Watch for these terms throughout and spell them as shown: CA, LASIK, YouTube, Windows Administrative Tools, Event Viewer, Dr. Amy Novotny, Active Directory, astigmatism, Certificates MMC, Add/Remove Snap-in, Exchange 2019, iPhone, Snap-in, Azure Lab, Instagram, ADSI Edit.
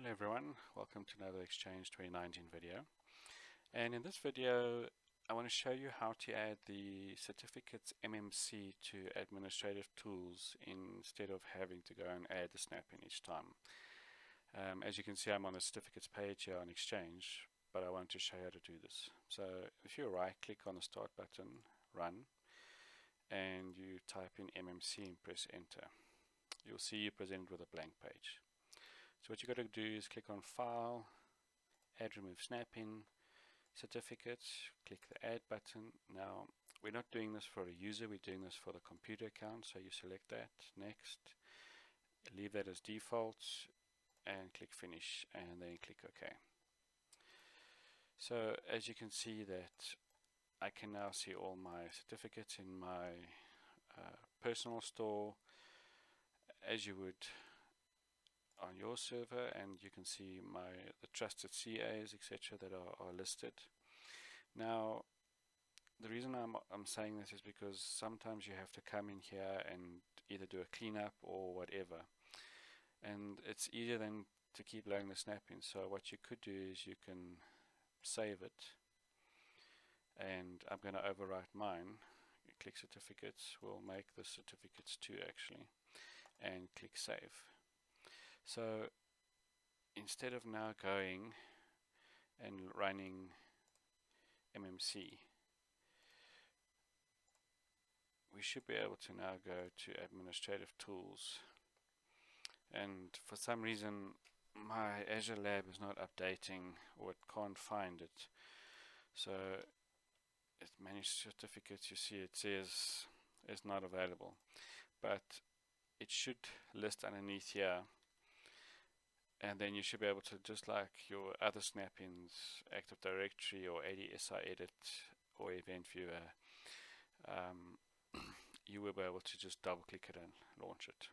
Hello everyone, welcome to another Exchange 2019 video. And in this video I want to show you how to add the Certificates MMC to administrative tools instead of having to go and add the Snap-in each time. As you can see, I'm on the Certificates page here on Exchange, but I want to show you how to do this. So if you right click on the Start button, Run, and you type in MMC and press Enter, you'll see you're presented with a blank page. So what you've got to do is click on File, Add/Remove Snap-in, Certificates, click the Add button. Now, we're not doing this for a user, we're doing this for the computer account, so you select that, Next, leave that as default, and click Finish, and then click OK. So, as you can see that I can now see all my certificates in my personal store, as you would on your server, and you can see the trusted CAs, etc., that are listed. Now, the reason I'm saying this is because sometimes you have to come in here and either do a cleanup or whatever, and it's easier than to keep loading the Snap-in. So what you could do is you can save it, and I'm going to overwrite mine. You click Certificates, we'll make the Certificates 2 actually, and click Save. So instead of now going and running MMC, we should be able to now go to administrative tools. And for some reason my Azure Lab is not updating, or it can't find it. So it managed certificates, you see it says it's not available, but it should list underneath here. And then you should be able to, just like your other Snap-ins, Active Directory or ADSI Edit or Event Viewer, you will be able to just double click it and launch it.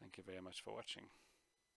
Thank you very much for watching.